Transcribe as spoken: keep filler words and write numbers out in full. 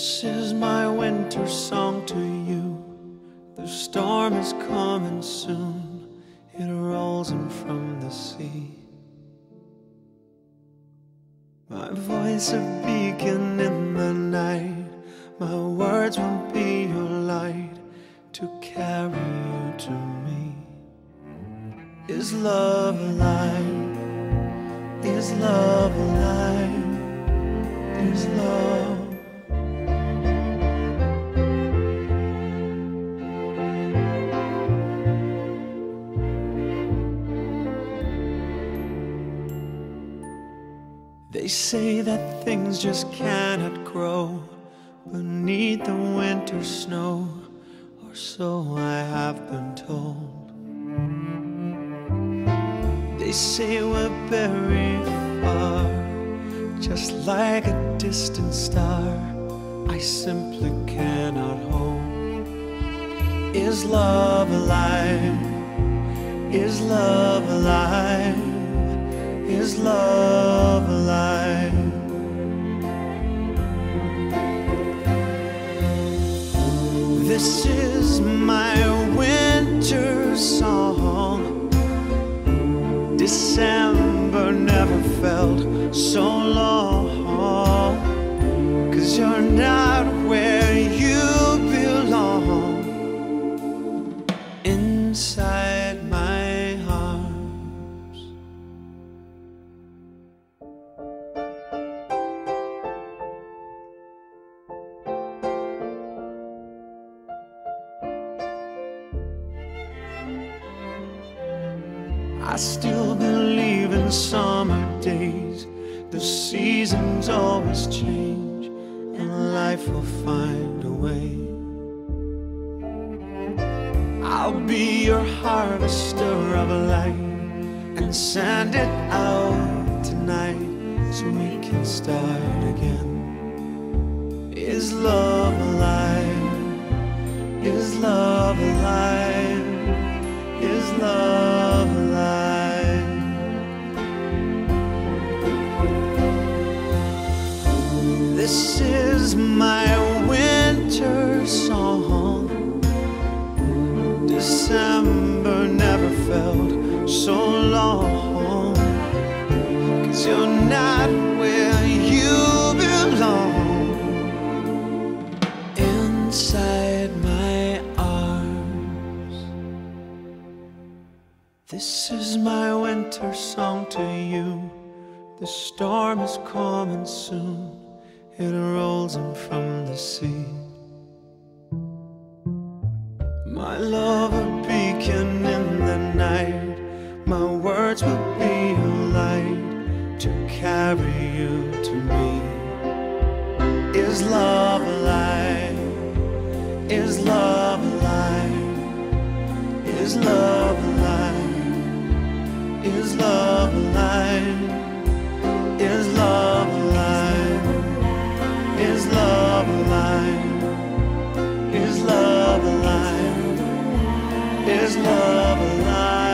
This is my winter song to you. The storm is coming soon. It rolls in from the sea. My voice a beacon in the night. My words will be your light to carry you to me. Is love alive? Is love alive? Is love? They say that things just cannot grow beneath the winter snow, or so I have been told. They say we're buried far, just like a distant star I simply cannot hold. Is love alive? Is love alive? Is love alive? This is my winter song. December never felt so long, 'cause you're not where you belong. Inside my heart. I still believe in summer days. The seasons always change, and life will find a way. I'll be your harvester of light and send it out tonight so we can start again. Is love alive? Is love alive? Is love alive? This is my winter song. December never felt so long, 'cause you're not where you belong. Inside my arms. This is my winter song to you. The storm is coming soon. It rolls in from the sea. My love a beacon in the night. My words will be a light to carry you to me. Is love alive? Is love alive? Is love alive? Is love alive? Is love alive? Is love alive? Is love alive? Is love alive?